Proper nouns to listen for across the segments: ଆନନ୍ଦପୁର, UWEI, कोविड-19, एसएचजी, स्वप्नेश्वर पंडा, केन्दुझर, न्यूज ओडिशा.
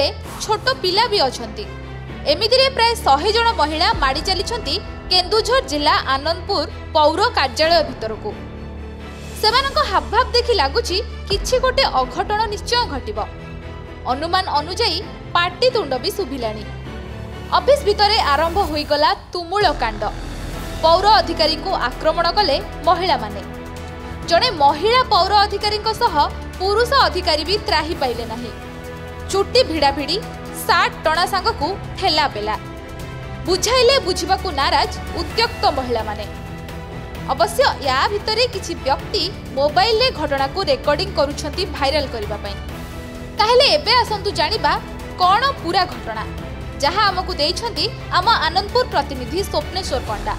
रे छोटो पिला भी अछंती। एमिदिरे प्राय 100 जण महिला माडी चलिसंती केन्दुझर जिला आनंदपुर पौर कार्यालय भितरकू। सेमानक हावभाव देखि लागुची किछि गोटे अघटन निश्चय घटिबो। अनुमान अनुजाई पार्टी तुंड भी सुभिलाणी। ऑफिस भितरे आरंभ होई गला तुमुल कांड। पौर अधिकारी को आक्रमण कले महिला माने। जणे महिला पौर अधिकारी को सह पुरुष अधिकारी भी त्राही पाइले नाही। चुट्टी भिड़ा भिड़ी साट टणा सांग को ठेला पेला। बुझाइले बुझिबा को नाराज उद्यक्त महिला माने। अवश्य या भितरे किछि व्यक्ति मोबाइल ले घटना को रेकॉर्डिंग करूछंती भाइरल करबा पई। ताहले एबे आसंतु जानिबा कोन पूरा घटना जहां हमकु देइछंती आम आनंदपुर प्रतिनिधि स्वप्नेश्वर पंडा।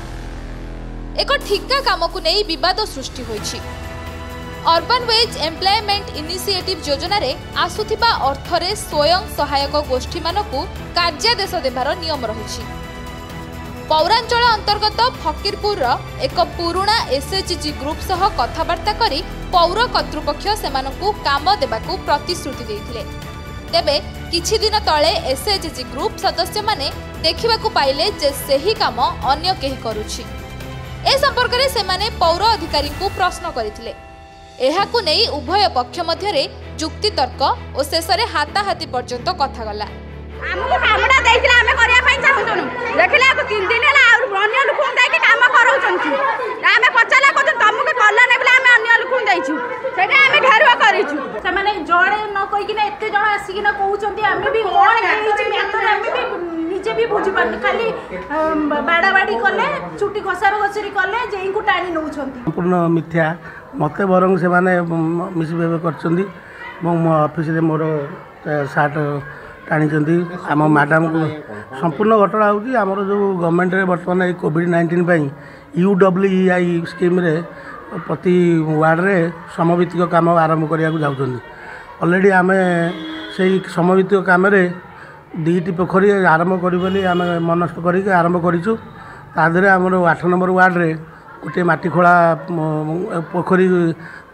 एक ठिका काम को नहीं विवाद सृष्टि होईछि। अर्बन वेज एम्प्लॉयमेंट इनिशिएटिव योजना रे आसुथिबा अर्थ रे स्वयं सहायक गोष्ठी मानकु कार्यादेश देबार नियम रहिछि। पौरांचल अंतर्गत फकीरपुर रो एक पुराणा एसएचजी ग्रुप सह कथाबार्ता करी पौर कर्तृपक्ष सेमानकु काम देबाकु प्रतिश्रुति देइथिले। तेबे किछि दिन तले एसएचजी ग्रुप सदस्य माने देखिबाकु पाइले जे सेही काम अन्य केही करूछि। ए संपर्क रे से माने पौर अधिकारी को प्रश्न करिथिले। एहाकु नेई उभय पक्ष मध्य रे जुक्ति तर्क ओ शेषरे हाताहाती पर्यंत कथा गला। हमकु कामडा दैथिले हमें करिया पई चाहतनु। देखिले को 3 दिन हला और अन्य लोकन दैके काम करौचंछु। हमें पचला को तुमक कल्ला नै बले हमें अन्य लोकन दैछु। सेटा हमें घेरुवा करिछु। से माने जड़े न कोइ कि नै एते जण आसी कि न कहउचंती हमें भी होण हेइछि मेतर हमें भी निजे भी बुझि पान खाली बाडाबाडी करले चुटी घसारो घसरी करले जेई को टाणी नउचंती। पूर्ण मिथ्या मते बरंग से माने मिसबिहेव करचंती। मो ऑफिस रे मोर साट टाणी आम मैडम को संपूर्ण घटना होगी। आमर जो गवर्नमेंट रे बर्तमान ये कोविड-19 UWEI स्कीम रे प्रति वार्ड रे समवित्तिक काम आरंभ करिया जाउछन। ऑलरेडी आम से समवित्तिक काम रे दीटी पोखरी आरंभ करी आम मनस्थ करी आरंभ करूँ। तादर आमर 8 नंबर वार्ड रे गोटे माटी खोला पोखरी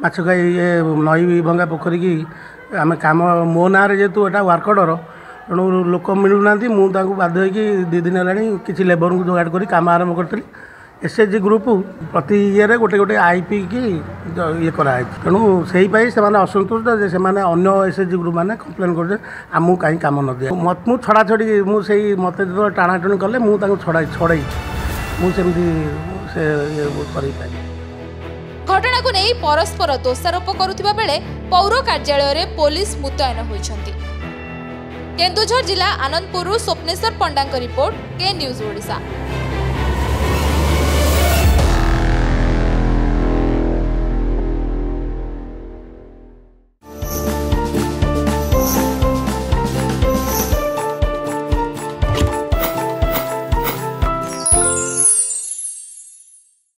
मछकाई ये नई भंगा पोखरी की आम काम मो ना जेहेतु एटा वार्कडर तेणु लोक मिलूना मुझे बाध्य दी दिन है कि लेबर को जोगाड़ कर काम आरंभ करी। एसएचजी ग्रुप प्रति ईयर गोटे गोटे आईपी की ये कराई तेणु से असंतुष्ट से अन्य एसएचजी ग्रुप मैंने कम्प्लेन करते आमको कहीं कम न दिए मुझे छड़ा छड़ी मुझे मत जो टाणाटणी कले मुझे छड़े मुझे कर घटना को नहीं परस्पर दोषारोप करुवा बेले पौर कार्यालय रे पुलिस मुतयन होती। केन्दुझर जिला आनंदपुर स्वप्नेश्वर पंडा रिपोर्ट के न्यूज ओडिशा।